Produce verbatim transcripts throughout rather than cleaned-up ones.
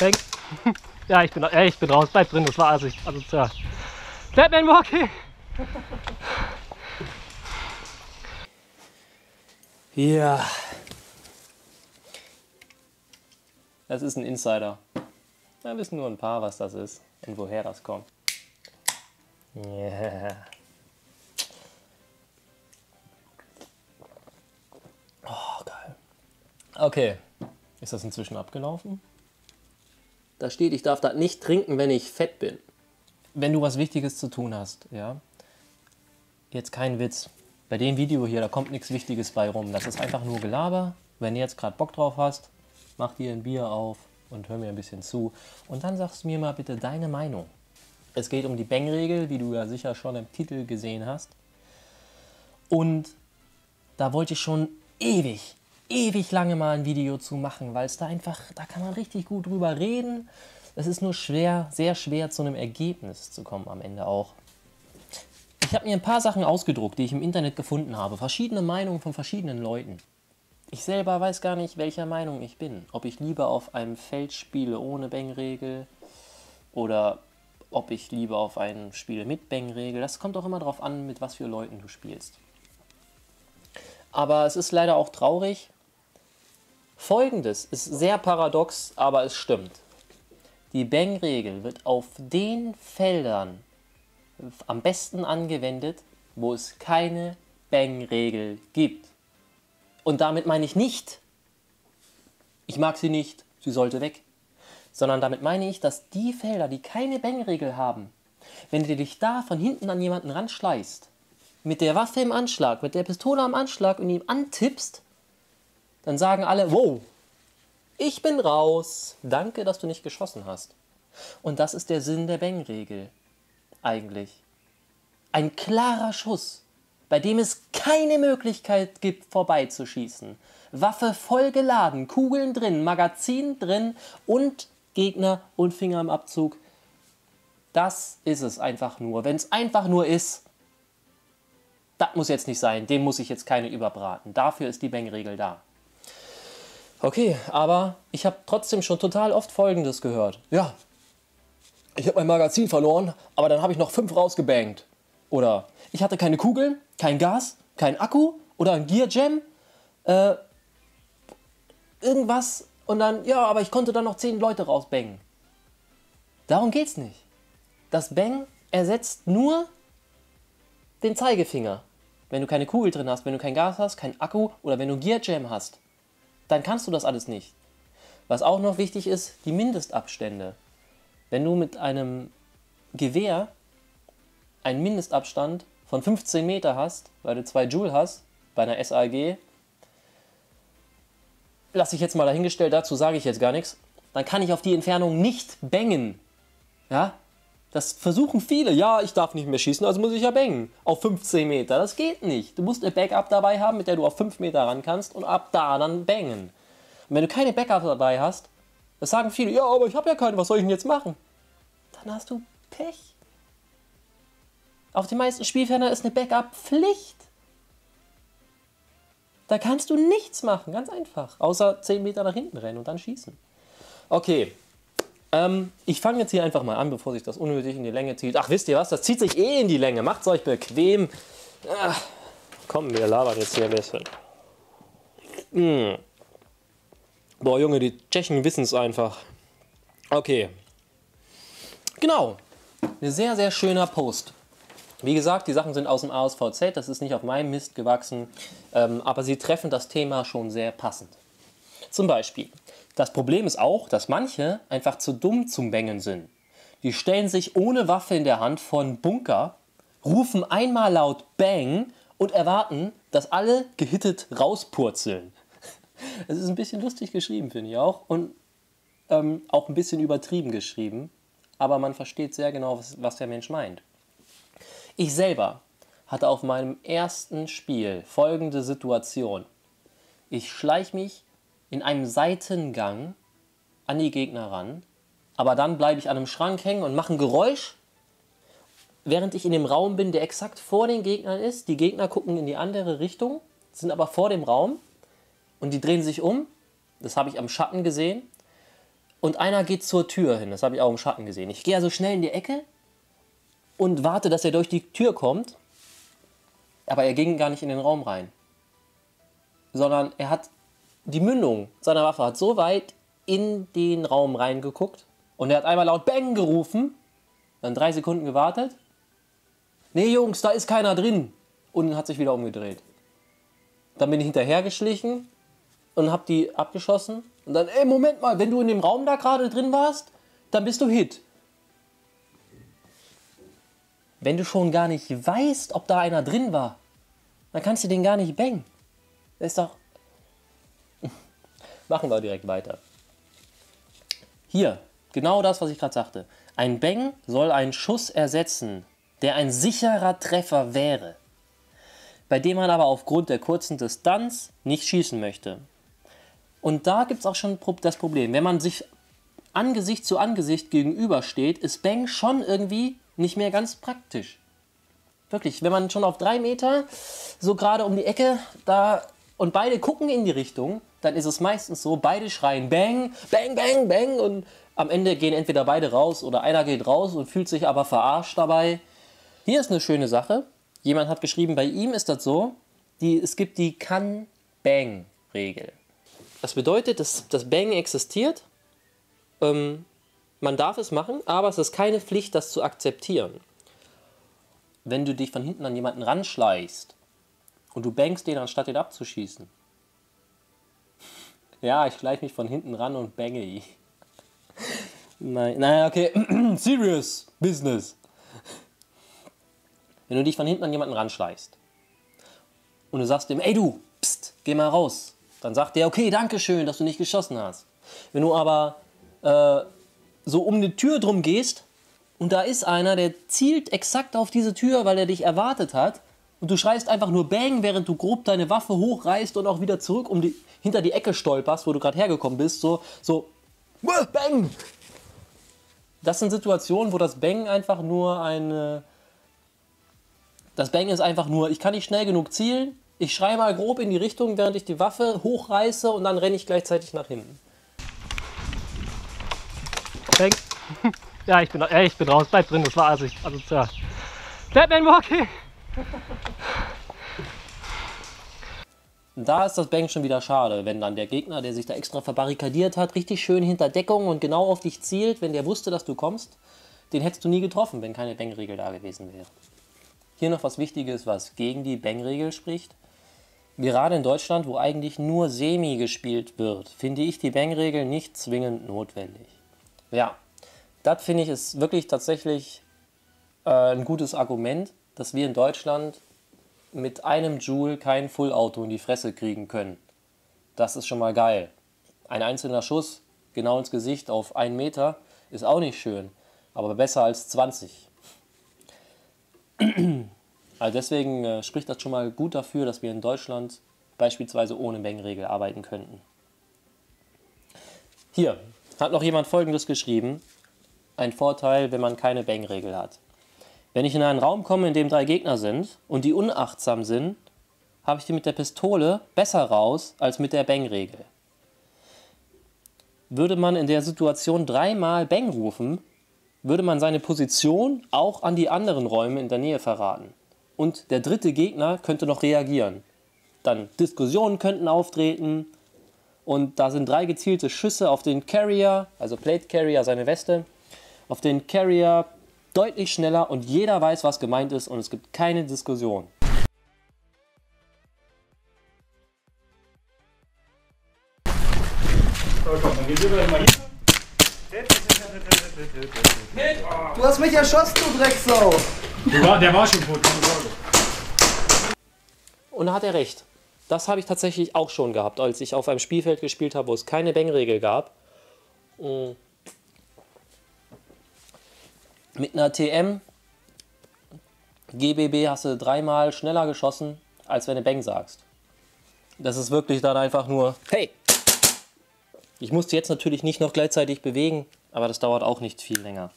Bang. Ja, ich bin, äh, ich bin raus. Bleib drin, das war also asozial. Batman Walkie! Ja. Das ist ein Insider. Da wissen nur ein paar, was das ist und woher das kommt. Yeah. Oh, geil. Okay. Ist das inzwischen abgelaufen? Da steht, ich darf das nicht trinken, wenn ich fett bin. Wenn du was Wichtiges zu tun hast, ja. Jetzt kein Witz. Bei dem Video hier, da kommt nichts Wichtiges bei rum. Das ist einfach nur Gelaber. Wenn du jetzt gerade Bock drauf hast, mach dir ein Bier auf und hör mir ein bisschen zu. Und dann sagst du mir mal bitte deine Meinung. Es geht um die Bangregel, wie du ja sicher schon im Titel gesehen hast. Und da wollte ich schon ewig... ewig lange mal ein Video zu machen, weil es da einfach, da kann man richtig gut drüber reden. Es ist nur schwer, sehr schwer zu einem Ergebnis zu kommen am Ende auch. Ich habe mir ein paar Sachen ausgedruckt, die ich im Internet gefunden habe. Verschiedene Meinungen von verschiedenen Leuten. Ich selber weiß gar nicht, welcher Meinung ich bin. Ob ich lieber auf einem Feld spiele ohne Bangregel oder ob ich lieber auf einem spiele mit Bangregel. Das kommt auch immer darauf an, mit was für Leuten du spielst. Aber es ist leider auch traurig. Folgendes ist sehr paradox, aber es stimmt. Die Bangregel wird auf den Feldern am besten angewendet, wo es keine Bangregel gibt. Und damit meine ich nicht, ich mag sie nicht, sie sollte weg. Sondern damit meine ich, dass die Felder, die keine Bangregel haben, wenn du dich da von hinten an jemanden ranschleißt, mit der Waffe im Anschlag, mit der Pistole am Anschlag und ihm antippst, dann sagen alle, wow, ich bin raus, danke, dass du nicht geschossen hast. Und das ist der Sinn der Bangregel, eigentlich. Ein klarer Schuss, bei dem es keine Möglichkeit gibt, vorbeizuschießen. Waffe voll geladen, Kugeln drin, Magazin drin und Gegner und Finger im Abzug. Das ist es einfach nur, wenn es einfach nur ist. Das muss jetzt nicht sein, dem muss ich jetzt keine überbraten. Dafür ist die Bangregel da. Okay, aber ich habe trotzdem schon total oft Folgendes gehört. Ja, ich habe mein Magazin verloren, aber dann habe ich noch fünf rausgebangt. Oder ich hatte keine Kugeln, kein Gas, kein Akku oder ein Gear Jam. Äh, irgendwas und dann, ja, aber ich konnte dann noch zehn Leute rausbangen. Darum geht's nicht. Das Bang ersetzt nur den Zeigefinger. Wenn du keine Kugel drin hast, wenn du kein Gas hast, kein Akku oder wenn du Gear Jam hast, dann kannst du das alles nicht. Was auch noch wichtig ist, die Mindestabstände. Wenn du mit einem Gewehr einen Mindestabstand von fünfzehn Meter hast, weil du zwei Joule hast, bei einer S A G, lass ich jetzt mal dahingestellt, dazu sage ich jetzt gar nichts, dann kann ich auf die Entfernung nicht bangen. Ja? Das versuchen viele. Ja, ich darf nicht mehr schießen, also muss ich ja bangen. Auf fünfzehn Meter, das geht nicht. Du musst eine Backup dabei haben, mit der du auf fünf Meter ran kannst und ab da dann bangen. Und wenn du keine Backup dabei hast, das sagen viele, ja, aber ich habe ja keine, was soll ich denn jetzt machen? Dann hast du Pech. Auf den meisten Spielfeldern ist eine Backup-Pflicht. Da kannst du nichts machen, ganz einfach. Außer zehn Meter nach hinten rennen und dann schießen. Okay. Ähm, ich fange jetzt hier einfach mal an, bevor sich das unnötig in die Länge zieht. Ach, wisst ihr was? Das zieht sich eh in die Länge. Macht's euch bequem. Ach, komm, wir labern jetzt hier ein bisschen. Hm. Boah, Junge, die Tschechen wissen es einfach. Okay. Genau. Ein sehr, sehr schöner Post. Wie gesagt, die Sachen sind aus dem A S V Z. Das ist nicht auf meinem Mist gewachsen. Ähm, aber sie treffen das Thema schon sehr passend. Zum Beispiel. Das Problem ist auch, dass manche einfach zu dumm zum Bangen sind. Die stellen sich ohne Waffe in der Hand vor einen Bunker, rufen einmal laut Bang und erwarten, dass alle gehittet rauspurzeln. Es ist ein bisschen lustig geschrieben, finde ich auch. Und ähm, auch ein bisschen übertrieben geschrieben. Aber man versteht sehr genau, was, was der Mensch meint. Ich selber hatte auf meinem ersten Spiel folgende Situation. Ich schleich mich in einem Seitengang an die Gegner ran, aber dann bleibe ich an einem Schrank hängen und mache ein Geräusch, während ich in dem Raum bin, der exakt vor den Gegnern ist. Die Gegner gucken in die andere Richtung, sind aber vor dem Raum und die drehen sich um. Das habe ich am Schatten gesehen. und einer geht zur Tür hin. Das habe ich auch im Schatten gesehen. Ich gehe also schnell in die Ecke und warte, dass er durch die Tür kommt. Aber er ging gar nicht in den Raum rein. Sondern er hat die Mündung seiner Waffe hat so weit in den Raum reingeguckt. Und er hat einmal laut Bang gerufen. Dann drei Sekunden gewartet. Nee, Jungs, da ist keiner drin. Und hat sich wieder umgedreht. Dann bin ich hinterher geschlichen und habe die abgeschossen. Und dann, ey, Moment mal, wenn du in dem Raum da gerade drin warst, dann bist du Hit. Wenn du schon gar nicht weißt, ob da einer drin war, dann kannst du den gar nicht bangen. Das ist doch... Machen wir direkt weiter. Hier, genau das, was ich gerade sagte. Ein Bang soll einen Schuss ersetzen, der ein sicherer Treffer wäre, bei dem man aber aufgrund der kurzen Distanz nicht schießen möchte. Und da gibt es auch schon das Problem. Wenn man sich Angesicht zu Angesicht gegenübersteht, ist Bang schon irgendwie nicht mehr ganz praktisch. Wirklich, wenn man schon auf drei Meter, so gerade um die Ecke, da und beide gucken in die Richtung, dann ist es meistens so, beide schreien Bang, Bang, Bang, Bang und am Ende gehen entweder beide raus oder einer geht raus und fühlt sich aber verarscht dabei. Hier ist eine schöne Sache. Jemand hat geschrieben, bei ihm ist das so, die, es gibt die Kann-Bang-Regel. Das bedeutet, dass das Bang existiert, ähm, man darf es machen, aber es ist keine Pflicht, das zu akzeptieren. Wenn du dich von hinten an jemanden ranschleichst und du bangst den, anstatt den abzuschießen. Ja, ich schleiche mich von hinten ran und bange ihn. Nein, nein, okay, serious business. Wenn du dich von hinten an jemanden ranschleichst und du sagst dem, ey du, pst, geh mal raus. Dann sagt der, okay, danke schön, dass du nicht geschossen hast. Wenn du aber äh, so um eine Tür drum gehst und da ist einer, der zielt exakt auf diese Tür, weil er dich erwartet hat und du schreist einfach nur Bang, während du grob deine Waffe hochreißt und auch wieder zurück um die, hinter die Ecke stolperst, wo du gerade hergekommen bist, so, so, Bang! Das sind Situationen, wo das Bang einfach nur eine... Das Bang ist einfach nur, ich kann nicht schnell genug zielen, ich schreie mal grob in die Richtung, während ich die Waffe hochreiße und dann renne ich gleichzeitig nach hinten. Bang. Ja, ich bin, ja, ich bin raus. Bleib drin, das war also asozial. Batman Walkie! Da ist das Bang schon wieder schade, wenn dann der Gegner, der sich da extra verbarrikadiert hat, richtig schön hinter Deckung und genau auf dich zielt, wenn der wusste, dass du kommst, den hättest du nie getroffen, wenn keine Bang-Regel da gewesen wäre. Hier noch was Wichtiges, was gegen die Bang-Regel spricht. Gerade in Deutschland, wo eigentlich nur Semi gespielt wird, finde ich die Bang-Regel nicht zwingend notwendig. Ja, das finde ich ist wirklich tatsächlich äh, ein gutes Argument, dass wir in Deutschland mit einem Joule kein Full-Auto in die Fresse kriegen können. Das ist schon mal geil. Ein einzelner Schuss, genau ins Gesicht auf einen Meter, ist auch nicht schön, aber besser als zwanzig. Also deswegen äh, spricht das schon mal gut dafür, dass wir in Deutschland beispielsweise ohne Bang-Regel arbeiten könnten. Hier hat noch jemand Folgendes geschrieben. Ein Vorteil, wenn man keine Bang-Regel hat. Wenn ich in einen Raum komme, in dem drei Gegner sind und die unachtsam sind, habe ich die mit der Pistole besser raus als mit der Bang-Regel. Würde man in der Situation dreimal Bang rufen, würde man seine Position auch an die anderen Räume in der Nähe verraten. Und der dritte Gegner könnte noch reagieren. Dann Diskussionen könnten auftreten und da sind drei gezielte Schüsse auf den Carrier, also Plate Carrier, seine Weste, auf den Carrier deutlich schneller und jeder weiß, was gemeint ist und es gibt keine Diskussion. So, komm, dann gehen wir mal hier. Du hast mich erschossen, du Drecksau! Der war, der war schon tot, keine Sorge. Und da hat er recht. Das habe ich tatsächlich auch schon gehabt, als ich auf einem Spielfeld gespielt habe, wo es keine Bang-Regel gab. Mit einer T M G B B hast du dreimal schneller geschossen, als wenn du Bang sagst. Das ist wirklich dann einfach nur, hey! Ich musste jetzt natürlich nicht noch gleichzeitig bewegen, aber das dauert auch nicht viel länger.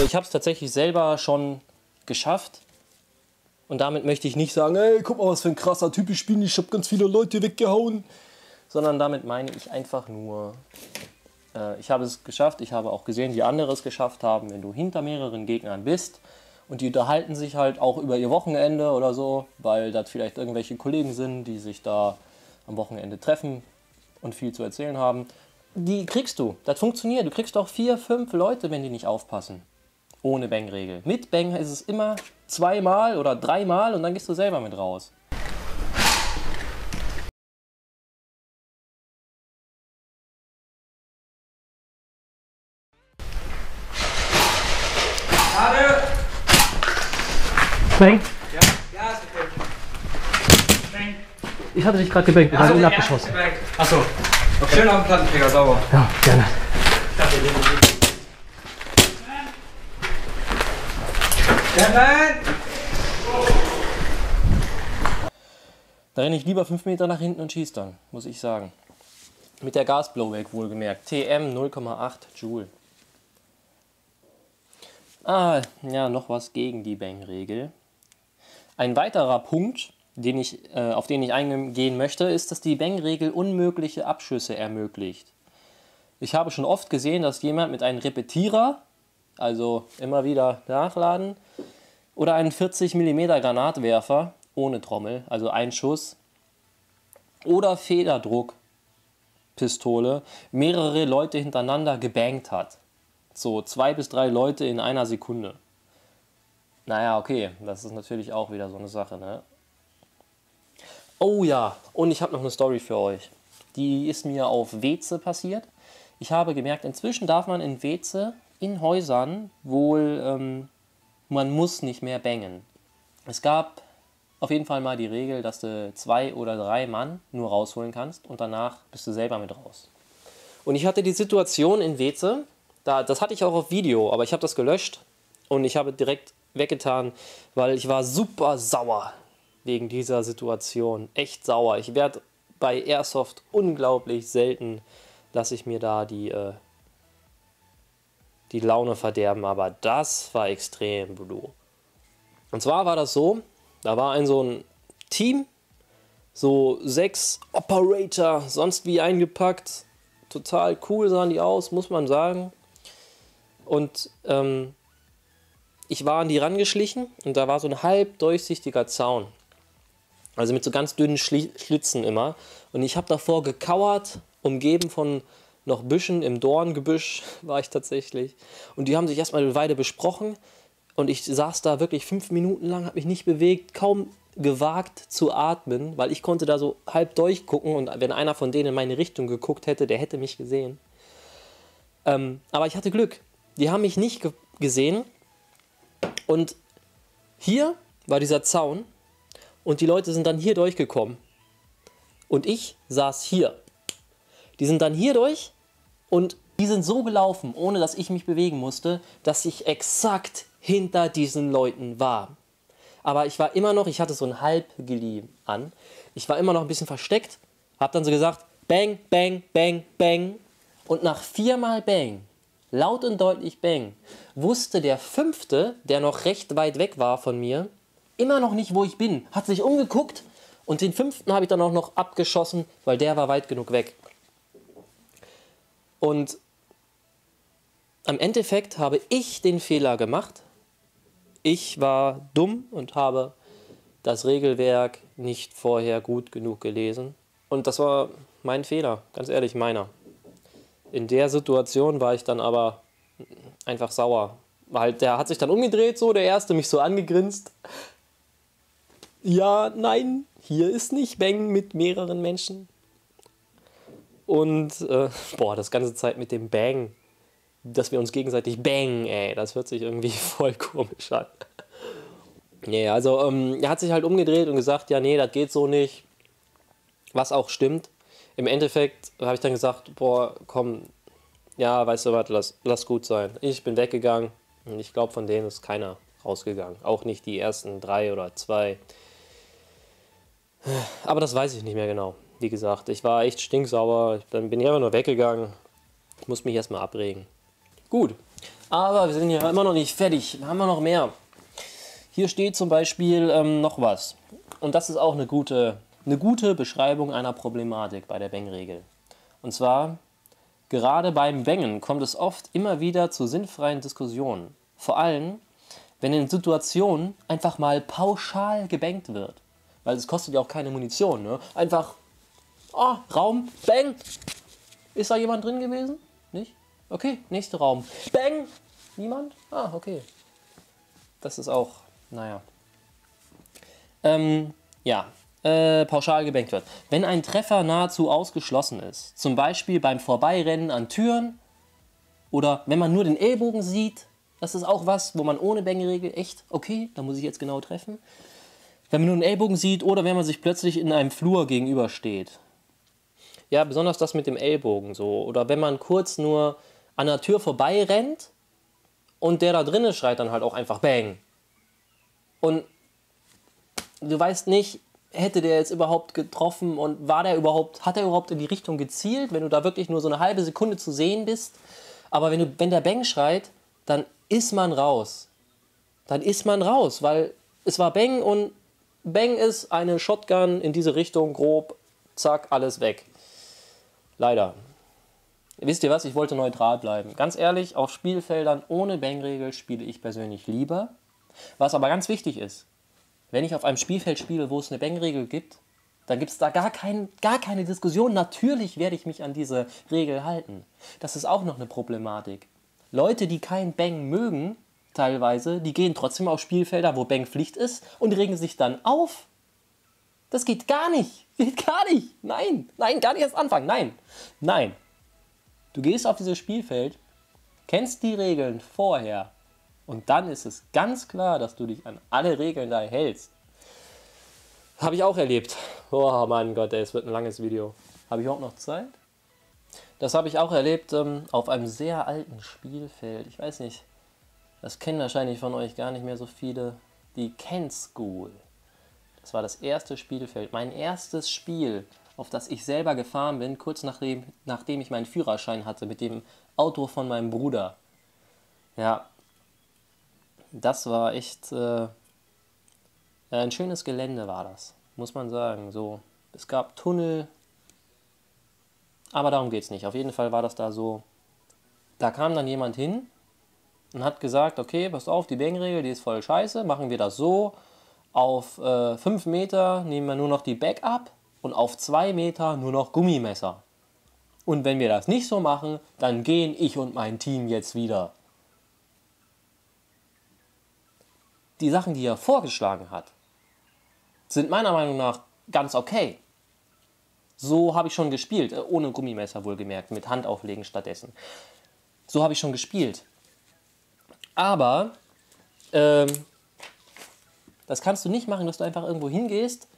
Also ich habe es tatsächlich selber schon geschafft. Und damit möchte ich nicht sagen, hey, guck mal, was für ein krasser Typ ich bin, ich habe ganz viele Leute weggehauen. Sondern damit meine ich einfach nur, äh, ich habe es geschafft, ich habe auch gesehen, wie andere es geschafft haben, wenn du hinter mehreren Gegnern bist. Und die unterhalten sich halt auch über ihr Wochenende oder so, weil das vielleicht irgendwelche Kollegen sind, die sich da am Wochenende treffen und viel zu erzählen haben. Die kriegst du, das funktioniert. Du kriegst auch vier, fünf Leute, wenn die nicht aufpassen. Ohne Bangregel. Mit Bang ist es immer zweimal oder dreimal und dann gehst du selber mit raus. Schade! Bang? Ja, ja, ist okay. Bang. Ich hatte dich gerade gebankt, wir haben ihn abgeschossen. Achso, okay. Schön auf dem Plattenträger, sauber. Ja, gerne. Ich dachte, wir nehmen den. Da renne ich lieber fünf Meter nach hinten und schieße dann, muss ich sagen. Mit der Gasblowback wohlgemerkt. T M null Komma acht Joule. Ah, ja, noch was gegen die Bang-Regel. Ein weiterer Punkt, den ich, äh, auf den ich eingehen möchte, ist, dass die Bang-Regel unmögliche Abschüsse ermöglicht. Ich habe schon oft gesehen, dass jemand mit einem Repetierer, also immer wieder nachladen, oder einen vierzig Millimeter Granatwerfer ohne Trommel, also ein Schuss, oder Federdruckpistole mehrere Leute hintereinander gebankt hat. So zwei bis drei Leute in einer Sekunde. Naja, okay, das ist natürlich auch wieder so eine Sache, ne? Oh ja, und ich habe noch eine Story für euch. Die ist mir auf Weze passiert. Ich habe gemerkt, inzwischen darf man in Weze in Häusern wohl, ähm, man muss nicht mehr bangen. Es gab auf jeden Fall mal die Regel, dass du zwei oder drei Mann nur rausholen kannst und danach bist du selber mit raus. Und ich hatte die Situation in Weze, da, das hatte ich auch auf Video, aber ich habe das gelöscht und ich habe direkt weggetan, weil ich war super sauer wegen dieser Situation. Echt sauer. Ich werde bei Airsoft unglaublich selten, dass ich mir da die... Äh, die Laune verderben, aber das war extrem blöd. Und zwar war das so, da war ein so ein Team, so sechs Operator, sonst wie eingepackt, total cool sahen die aus, muss man sagen. Und ähm, ich war an die rangeschlichen und da war so ein halb durchsichtiger Zaun, also mit so ganz dünnen Schli- Schlitzen immer. Und ich habe davor gekauert, umgeben von noch Büschen, im Dorngebüsch war ich tatsächlich. Und die haben sich erstmal eine Weile besprochen. Und ich saß da wirklich fünf Minuten lang, habe mich nicht bewegt, kaum gewagt zu atmen, weil ich konnte da so halb durchgucken. Und wenn einer von denen in meine Richtung geguckt hätte, der hätte mich gesehen. Ähm, aber ich hatte Glück. Die haben mich nicht ge- gesehen. Und hier war dieser Zaun. Und die Leute sind dann hier durchgekommen. Und ich saß hier. Die sind dann hier durch und die sind so gelaufen, ohne dass ich mich bewegen musste, dass ich exakt hinter diesen Leuten war. Aber ich war immer noch, ich hatte so ein Halbgeli an, ich war immer noch ein bisschen versteckt, hab dann so gesagt, bang, bang, bang, bang. Und nach viermal bang, laut und deutlich bang, wusste der fünfte, der noch recht weit weg war von mir, immer noch nicht, wo ich bin. Hat sich umgeguckt und den fünften habe ich dann auch noch abgeschossen, weil der war weit genug weg. Und am Endeffekt habe ich den Fehler gemacht. Ich war dumm und habe das Regelwerk nicht vorher gut genug gelesen. Und das war mein Fehler, ganz ehrlich, meiner. In der Situation war ich dann aber einfach sauer. Weil der hat sich dann umgedreht, so der Erste, mich so angegrinst. Ja, nein, hier ist nicht Bang mit mehreren Menschen. Und, äh, boah, das ganze Zeit mit dem Bang, dass wir uns gegenseitig bang, ey, das hört sich irgendwie voll komisch an. Nee, yeah, also, ähm, er hat sich halt umgedreht und gesagt, ja, nee, das geht so nicht, was auch stimmt. Im Endeffekt habe ich dann gesagt, boah, komm, ja, weißt du was, lass, lass gut sein. Ich bin weggegangen und ich glaube, von denen ist keiner rausgegangen, auch nicht die ersten drei oder zwei. Aber das weiß ich nicht mehr genau. Wie gesagt, ich war echt stinksauer, dann bin ich einfach nur weggegangen. Ich muss mich erstmal abregen. Gut, Aber wir sind ja immer noch nicht fertig. Da haben wir noch mehr. Hier steht zum Beispiel ähm, noch was. Und das ist auch eine gute, eine gute Beschreibung einer Problematik bei der Bangregel. Und zwar, gerade beim Bangen kommt es oft immer wieder zu sinnfreien Diskussionen. Vor allem, wenn in Situationen einfach mal pauschal gebangt wird. Weil es kostet ja auch keine Munition, ne? Einfach, oh, Raum, bang! Ist da jemand drin gewesen? Nicht? Okay, nächster Raum. Bang! Niemand? Ah, okay. Das ist auch, naja. Ähm, ja, äh, pauschal gebankt wird. Wenn ein Treffer nahezu ausgeschlossen ist, zum Beispiel beim Vorbeirennen an Türen oder wenn man nur den Ellbogen sieht, das ist auch was, wo man ohne Bangregel echt, okay, da muss ich jetzt genau treffen. Wenn man nur den Ellbogen sieht oder wenn man sich plötzlich in einem Flur gegenübersteht. Ja, besonders das mit dem Ellbogen so. Oder wenn man kurz nur an der Tür vorbeirennt und der da drinnen schreit dann halt auch einfach Bang. Und du weißt nicht, hätte der jetzt überhaupt getroffen und war der überhaupt, hat er überhaupt in die Richtung gezielt, wenn du da wirklich nur so eine halbe Sekunde zu sehen bist. Aber wenn, du, wenn der Bang schreit, dann ist man raus. Dann ist man raus, weil es war Bang und Bang ist eine Shotgun in diese Richtung, grob, zack, alles weg. Leider. Wisst ihr was? Ich wollte neutral bleiben. Ganz ehrlich, auf Spielfeldern ohne Bangregel spiele ich persönlich lieber. Was aber ganz wichtig ist, wenn ich auf einem Spielfeld spiele, wo es eine Bangregel gibt, dann gibt es da gar, kein, gar keine Diskussion. Natürlich werde ich mich an diese Regel halten. Das ist auch noch eine Problematik. Leute, die kein Bang mögen, teilweise, die gehen trotzdem auf Spielfelder, wo Bang Pflicht ist und regen sich dann auf. Das geht gar nicht. Geht gar nicht. Nein. Nein, gar nicht erst anfangen. Nein. Nein. Du gehst auf dieses Spielfeld, kennst die Regeln vorher und dann ist es ganz klar, dass du dich an alle Regeln da hältst. Habe ich auch erlebt. Oh mein Gott, ey, es wird ein langes Video. Habe ich überhaupt noch Zeit? Das habe ich auch erlebt ähm, auf einem sehr alten Spielfeld. Ich weiß nicht. Das kennen wahrscheinlich von euch gar nicht mehr so viele. Die Kent School. Das war das erste Spielfeld. Mein erstes Spiel, auf das ich selber gefahren bin, kurz nachdem, nachdem ich meinen Führerschein hatte, mit dem Auto von meinem Bruder. Ja, das war echt... Äh, ein schönes Gelände war das, muss man sagen. So, es gab Tunnel, aber darum geht es nicht. Auf jeden Fall war das da so... Da kam dann jemand hin und hat gesagt, okay, passt auf, die Bangregel, die ist voll scheiße, machen wir das so, auf äh, fünf Meter nehmen wir nur noch die Backup und auf zwei Meter nur noch Gummimesser. Und wenn wir das nicht so machen, dann gehen ich und mein Team jetzt wieder. Die Sachen, die er vorgeschlagen hat, sind meiner Meinung nach ganz okay. So habe ich schon gespielt, ohne Gummimesser wohlgemerkt, mit Hand auflegen stattdessen. So habe ich schon gespielt. Aber ähm, das kannst du nicht machen, dass du einfach irgendwo hingehst,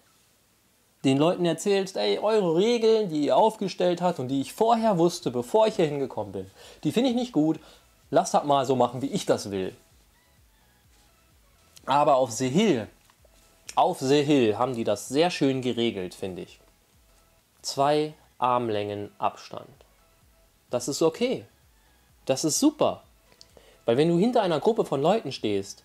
den Leuten erzählst, ey, eure Regeln, die ihr aufgestellt habt und die ich vorher wusste, bevor ich hier hingekommen bin, die finde ich nicht gut, lasst das mal so machen, wie ich das will. Aber auf The Hill, auf The Hill haben die das sehr schön geregelt, finde ich. Zwei Armlängen Abstand. Das ist okay. Das ist super. Weil wenn du hinter einer Gruppe von Leuten stehst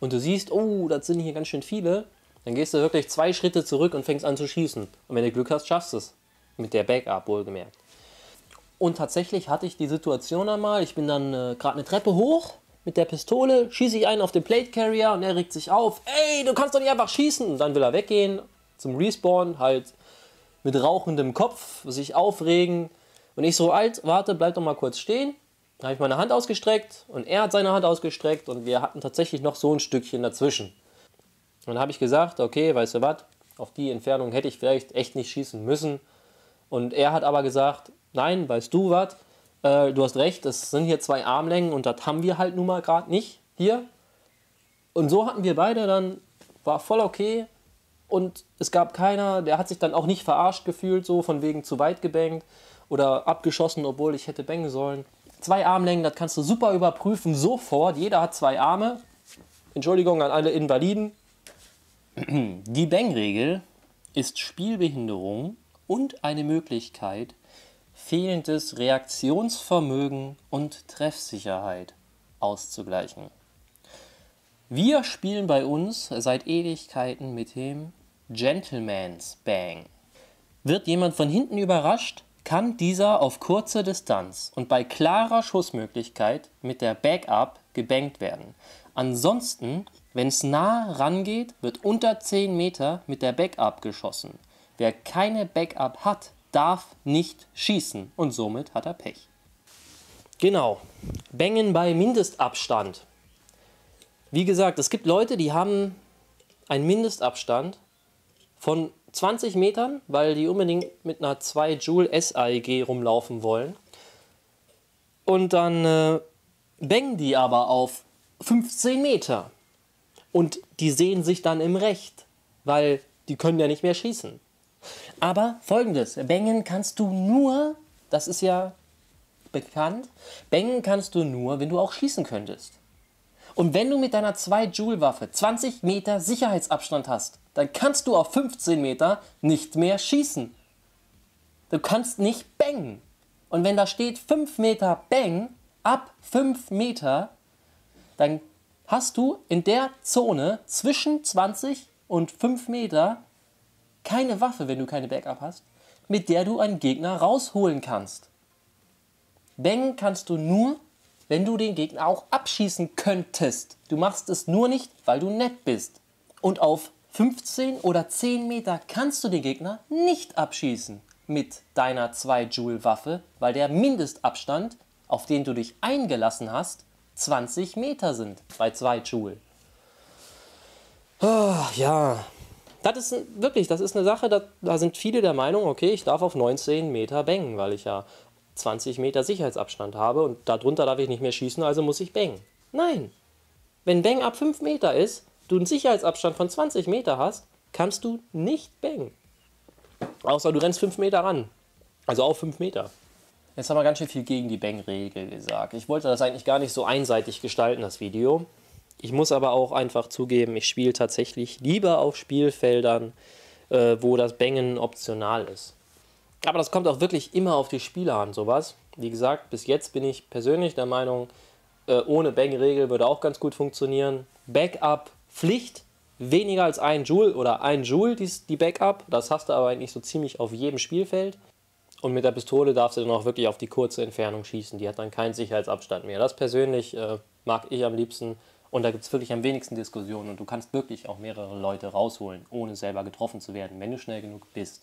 und du siehst, oh, das sind hier ganz schön viele, dann gehst du wirklich zwei Schritte zurück und fängst an zu schießen. Und wenn du Glück hast, schaffst du es. Mit der Backup, wohlgemerkt. Und tatsächlich hatte ich die Situation einmal, ich bin dann äh, gerade eine Treppe hoch, mit der Pistole schieße ich einen auf den Plate Carrier und er regt sich auf. Ey, du kannst doch nicht einfach schießen! Und dann will er weggehen, zum Respawn, halt mit rauchendem Kopf, sich aufregen. Und ich so, alt, warte, bleib doch mal kurz stehen. Da habe ich meine Hand ausgestreckt und er hat seine Hand ausgestreckt und wir hatten tatsächlich noch so ein Stückchen dazwischen. Und dann habe ich gesagt, okay, weißt du was, auf die Entfernung hätte ich vielleicht echt nicht schießen müssen. Und er hat aber gesagt, nein, weißt du was, äh, du hast recht, es sind hier zwei Armlängen und das haben wir halt nun mal gerade nicht hier. Und so hatten wir beide, dann war voll okay und es gab keiner, der hat sich dann auch nicht verarscht gefühlt, so von wegen zu weit gebangt oder abgeschossen, obwohl ich hätte bangen sollen. Zwei Armlängen, das kannst du super überprüfen, sofort. Jeder hat zwei Arme. Entschuldigung an alle Invaliden. Die Bangregel ist Spielbehinderung und eine Möglichkeit, fehlendes Reaktionsvermögen und Treffsicherheit. auszugleichen. Wir spielen bei uns seit Ewigkeiten mit dem Gentleman's Bang. Wird jemand von hinten überrascht, kann dieser auf kurze Distanz und bei klarer Schussmöglichkeit mit der Backup gebankt werden. Ansonsten, wenn es nah rangeht, wird unter zehn Meter mit der Backup geschossen. Wer keine Backup hat, darf nicht schießen und somit hat er Pech. Genau, Bangen bei Mindestabstand. Wie gesagt, es gibt Leute, die haben einen Mindestabstand von zwanzig Metern, weil die unbedingt mit einer zwei Joule S A E G rumlaufen wollen. Und dann äh, bangen die aber auf fünfzehn Meter. Und die sehen sich dann im Recht, weil die können ja nicht mehr schießen. Aber folgendes, bangen kannst du nur, das ist ja bekannt, bangen kannst du nur, wenn du auch schießen könntest. Und wenn du mit deiner zwei Joule Waffe zwanzig Meter Sicherheitsabstand hast, dann kannst du auf fünfzehn Meter nicht mehr schießen. Du kannst nicht bangen. Und wenn da steht fünf Meter Bang, ab fünf Meter, dann hast du in der Zone zwischen zwanzig und fünf Meter keine Waffe, wenn du keine Backup hast, mit der du einen Gegner rausholen kannst. Bangen kannst du nur, wenn du den Gegner auch abschießen könntest. Du machst es nur nicht, weil du nett bist. Und auf fünfzehn oder zehn Meter kannst du den Gegner nicht abschießen mit deiner zwei Joule Waffe, weil der Mindestabstand, auf den du dich eingelassen hast, zwanzig Meter sind bei zwei Joule. Oh, ja, das ist wirklich, das ist eine Sache, da, da sind viele der Meinung, okay, ich darf auf neunzehn Meter bangen, weil ich ja zwanzig Meter Sicherheitsabstand habe und darunter darf ich nicht mehr schießen, also muss ich bangen. Nein, wenn Bang ab fünf Meter ist, du einen Sicherheitsabstand von zwanzig Meter hast, kannst du nicht bangen. Außer du rennst fünf Meter ran, also auf fünf Meter. Jetzt haben wir ganz schön viel gegen die Bang-Regel gesagt. Ich wollte das eigentlich gar nicht so einseitig gestalten, das Video. Ich muss aber auch einfach zugeben, ich spiele tatsächlich lieber auf Spielfeldern, äh, wo das Bangen optional ist. Aber das kommt auch wirklich immer auf die Spieler an, sowas. Wie gesagt, bis jetzt bin ich persönlich der Meinung, äh, ohne Bang-Regel würde auch ganz gut funktionieren. Backup, Pflicht, weniger als ein Joule oder ein Joule, die, die Backup. Das hast du aber eigentlich so ziemlich auf jedem Spielfeld. Und mit der Pistole darfst du dann auch wirklich auf die kurze Entfernung schießen. Die hat dann keinen Sicherheitsabstand mehr. Das persönlich äh, mag ich am liebsten. Und da gibt es wirklich am wenigsten Diskussionen. Und du kannst wirklich auch mehrere Leute rausholen, ohne selber getroffen zu werden, wenn du schnell genug bist.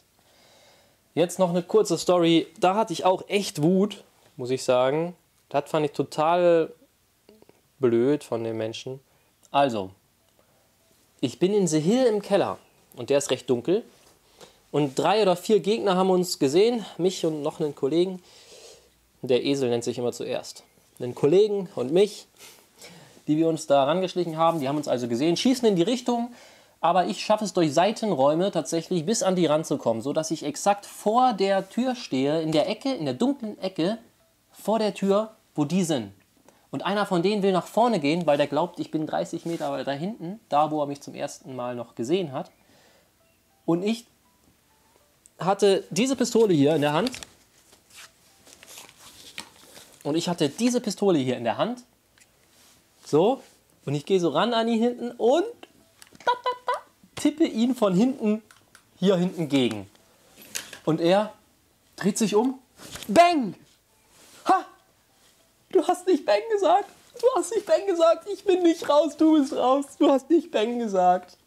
Jetzt noch eine kurze Story. Da hatte ich auch echt Wut, muss ich sagen. Das fand ich total blöd von den Menschen. Also, ich bin in The Hill im Keller. Und der ist recht dunkel. Und drei oder vier Gegner haben uns gesehen, mich und noch einen Kollegen. Der Esel nennt sich immer zuerst. Einen Kollegen und mich, die wir uns da herangeschlichen haben. Die haben uns also gesehen, schießen in die Richtung. Aber ich schaffe es durch Seitenräume tatsächlich bis an die ranzukommen, sodass ich exakt vor der Tür stehe, in der Ecke, in der dunklen Ecke, vor der Tür, wo die sind. Und einer von denen will nach vorne gehen, weil der glaubt, ich bin dreißig Meter weiter hinten, da wo er mich zum ersten Mal noch gesehen hat. Und ich hatte diese Pistole hier in der Hand und ich hatte diese Pistole hier in der Hand, so, und ich gehe so ran an ihn hinten und da, da, da, tippe ihn von hinten hier hinten gegen und er dreht sich um, bang, ha, du hast nicht bang gesagt, du hast nicht bang gesagt, ich bin nicht raus, du bist raus, du hast nicht bang gesagt.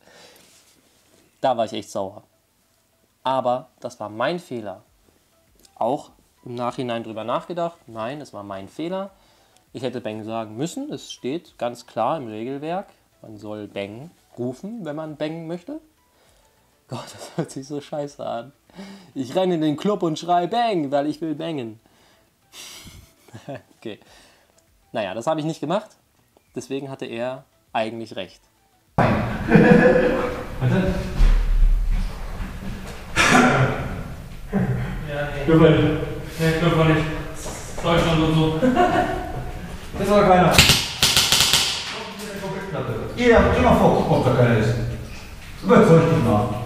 Da war ich echt sauer. Aber das war mein Fehler. Auch im Nachhinein drüber nachgedacht. Nein, das war mein Fehler. Ich hätte Bang sagen müssen. Es steht ganz klar im Regelwerk. Man soll Bang rufen, wenn man Bang möchte. Gott, das hört sich so scheiße an. Ich renne in den Club und schreie Bang, weil ich will bangen. Okay. Naja, das habe ich nicht gemacht. Deswegen hatte er eigentlich recht. Knüppel nicht. Nee, Knüppel nicht. Deutschland und so. Das war keiner. Jeder hat immer vor, ob da keiner ist. Überzeugt mich mal.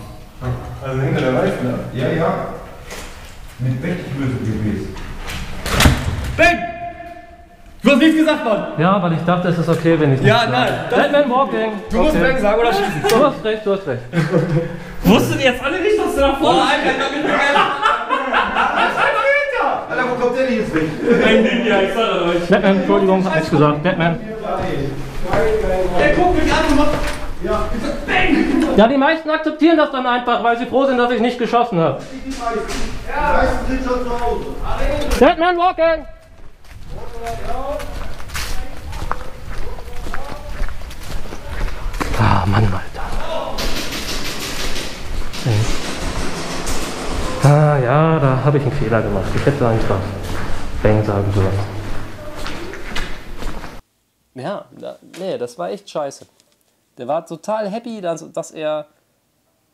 Also hinter der Reifen da. Ja, ja. Mit Bettgröße gewesen. Bang! Du hast nichts gesagt, Mann! Ja, weil ich dachte, es ist okay, wenn ich ja, nein! Batman Walking! Du okay. musst weg sagen oder schießen! Du hast recht, du hast recht! Wussten die jetzt alle nicht, dass du da vorne bist? Nein, ich bin nicht Alter, wo kommt der denn jetzt weg? Batman, Entschuldigung, hab ich gesagt. Batman! Der guckt mich an und macht... Ja. Ja, die meisten akzeptieren das dann einfach, weil sie froh sind, dass ich nicht geschossen habe. Ja, die meisten sind schon zu Hause. Batman Walking! Ah, Mann, Alter. Ah, ja, da habe ich einen Fehler gemacht. Ich hätte einfach Bang sagen sollen. Ja, da, nee, das war echt scheiße. Der war total happy, dass, dass er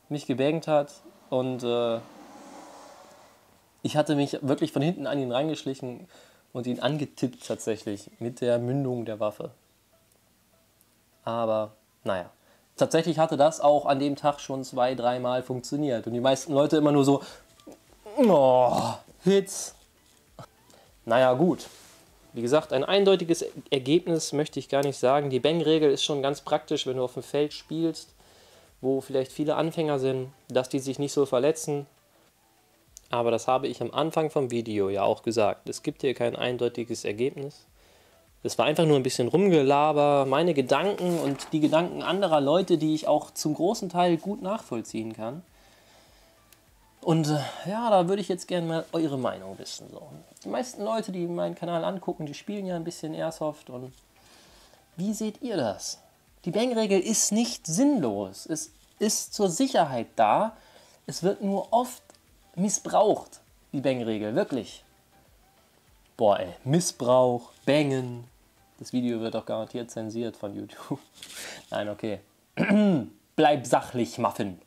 mich gebangt hat. Und äh, ich hatte mich wirklich von hinten an ihn reingeschlichen und ihn angetippt tatsächlich mit der Mündung der Waffe. Aber naja, tatsächlich hatte das auch an dem Tag schon zwei, dreimal funktioniert. Und die meisten Leute immer nur so, oh, Hits. Naja gut, wie gesagt, ein eindeutiges Ergebnis möchte ich gar nicht sagen. Die Bang-Regel ist schon ganz praktisch, wenn du auf dem Feld spielst, wo vielleicht viele Anfänger sind, dass die sich nicht so verletzen. Aber das habe ich am Anfang vom Video ja auch gesagt. Es gibt hier kein eindeutiges Ergebnis. Es war einfach nur ein bisschen Rumgelaber, meine Gedanken und die Gedanken anderer Leute, die ich auch zum großen Teil gut nachvollziehen kann. Und ja, da würde ich jetzt gerne mal eure Meinung wissen. So. Die meisten Leute, die meinen Kanal angucken, die spielen ja ein bisschen Airsoft. Und wie seht ihr das? Die Bang-Regel ist nicht sinnlos. Es ist zur Sicherheit da. Es wird nur oft missbraucht, die Bang-Regel, wirklich. Boah, ey, Missbrauch, Bangen. Das Video wird auch garantiert zensiert von YouTube. Nein, okay. Bleib sachlich, Muffin.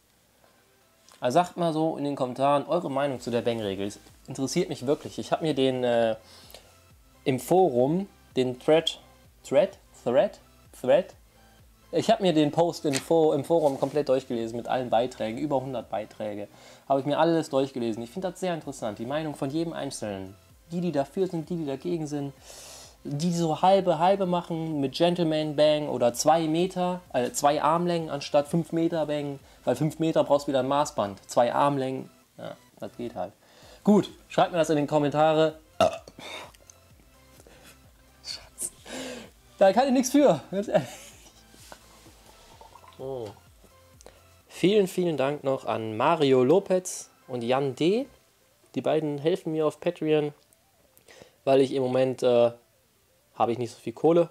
Also sagt mal so in den Kommentaren eure Meinung zu der Bang-Regel. Das interessiert mich wirklich. Ich habe mir den äh, im Forum, den Thread, Thread, Thread, Thread, ich habe mir den Post im Forum komplett durchgelesen mit allen Beiträgen, über hundert Beiträge. Habe ich mir alles durchgelesen. Ich finde das sehr interessant, die Meinung von jedem Einzelnen. Die, die dafür sind, die, die dagegen sind. Die so halbe, halbe machen mit Gentleman Bang oder zwei Meter, also zwei Armlängen anstatt fünf Meter Bang. Weil fünf Meter brauchst du wieder ein Maßband. zwei Armlängen, ja, das geht halt. Gut, schreibt mir das in den Kommentare. Schatz. Da kann ich nichts für, ganz ehrlich. Oh. Vielen, vielen Dank noch an Mario Lopez und Jan D. Die beiden helfen mir auf Patreon, weil ich im Moment, äh, habe ich nicht so viel Kohle.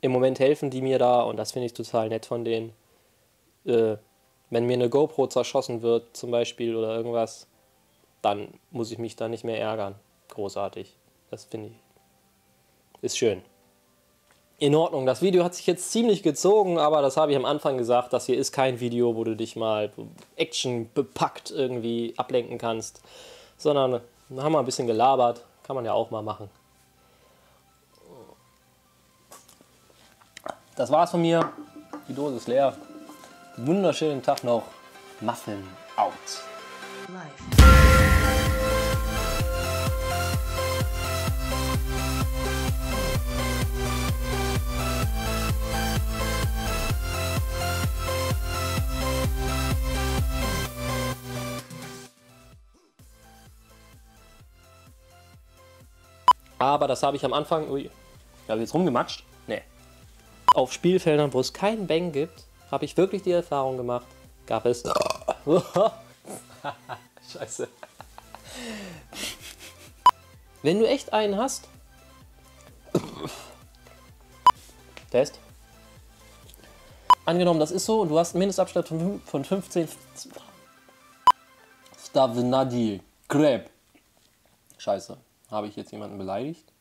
Im Moment helfen die mir da und das finde ich total nett von denen. Äh, wenn mir eine GoPro zerschossen wird zum Beispiel oder irgendwas, dann muss ich mich da nicht mehr ärgern. Großartig. Das finde ich, ist schön. In Ordnung, das Video hat sich jetzt ziemlich gezogen, aber das habe ich am Anfang gesagt, das hier ist kein Video, wo du dich mal Action bepackt irgendwie ablenken kannst, sondern da haben wir ein bisschen gelabert, kann man ja auch mal machen. Das war's von mir, die Dose ist leer, wunderschönen Tag noch, Muffin out. Aber das habe ich am Anfang, ui, habe ich jetzt rumgematscht? Nee. Auf Spielfeldern, wo es keinen Bang gibt, habe ich wirklich die Erfahrung gemacht, gab es... Scheiße. Wenn du echt einen hast... Test. Angenommen, das ist so und du hast einen Mindestabstand von, von fünfzehn... Stavnadil. Greb. Scheiße. Habe ich jetzt jemanden beleidigt?